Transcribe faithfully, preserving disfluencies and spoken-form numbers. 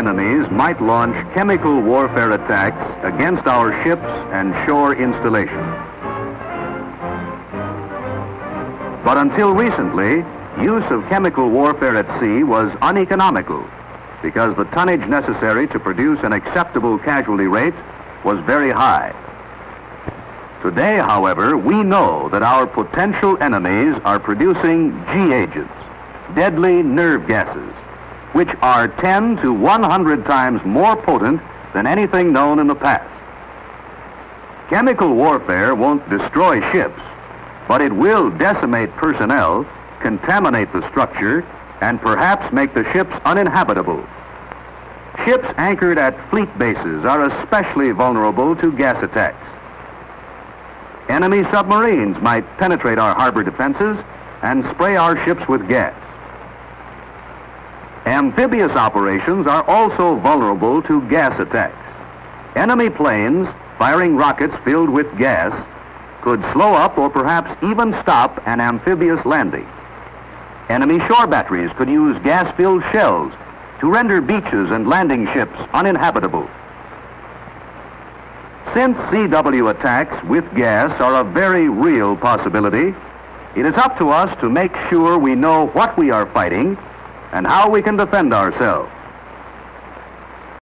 enemies might launch chemical warfare attacks against our ships and shore installations. But until recently, use of chemical warfare at sea was uneconomical because the tonnage necessary to produce an acceptable casualty rate was very high. Today, however, we know that our potential enemies are producing G-agents, deadly nerve gases, which are ten to one hundred times more potent than anything known in the past. Chemical warfare won't destroy ships, but it will decimate personnel, contaminate the structure, and perhaps make the ships uninhabitable. Ships anchored at fleet bases are especially vulnerable to gas attacks. Enemy submarines might penetrate our harbor defenses and spray our ships with gas. Amphibious operations are also vulnerable to gas attacks. Enemy planes firing rockets filled with gas could slow up or perhaps even stop an amphibious landing. Enemy shore batteries could use gas-filled shells to render beaches and landing ships uninhabitable. Since C W attacks with gas are a very real possibility, it is up to us to make sure we know what we are fighting and how we can defend ourselves.